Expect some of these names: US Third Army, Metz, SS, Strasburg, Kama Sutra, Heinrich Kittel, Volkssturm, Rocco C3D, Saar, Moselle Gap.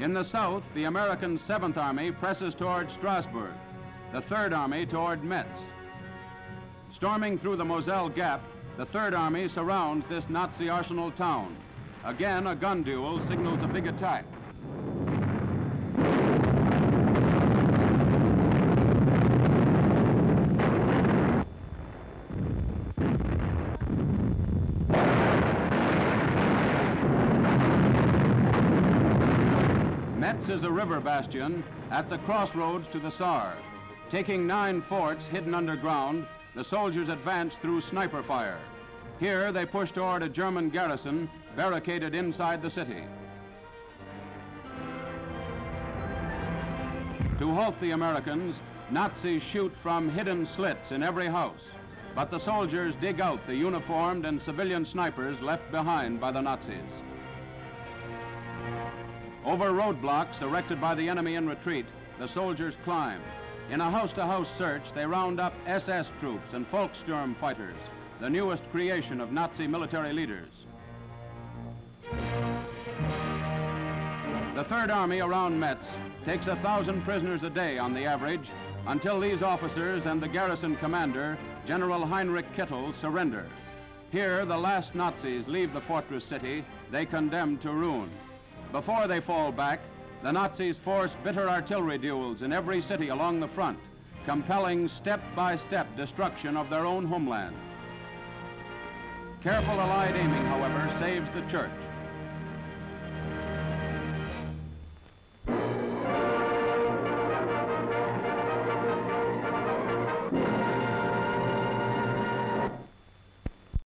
In the south, the American 7th Army presses toward Strasburg, the 3rd Army toward Metz. Storming through the Moselle Gap, the 3rd Army surrounds this Nazi arsenal town. Again, a gun duel signals a big attack. Metz is a river bastion at the crossroads to the Saar. Taking 9 forts hidden underground, the soldiers advance through sniper fire. Here they push toward a German garrison barricaded inside the city. To halt the Americans, Nazis shoot from hidden slits in every house, but the soldiers dig out the uniformed and civilian snipers left behind by the Nazis. Over roadblocks erected by the enemy in retreat, the soldiers climb. In a house-to-house search, they round up SS troops and Volkssturm fighters, the newest creation of Nazi military leaders. The 3rd Army around Metz takes 1,000 prisoners a day on the average, until these officers and the garrison commander, General Heinrich Kittel, surrender. Here, the last Nazis leave the fortress city they condemned to ruin. Before they fall back, the Nazis force bitter artillery duels in every city along the front, compelling step-by-step destruction of their own homeland. Careful Allied aiming, however, saves the church.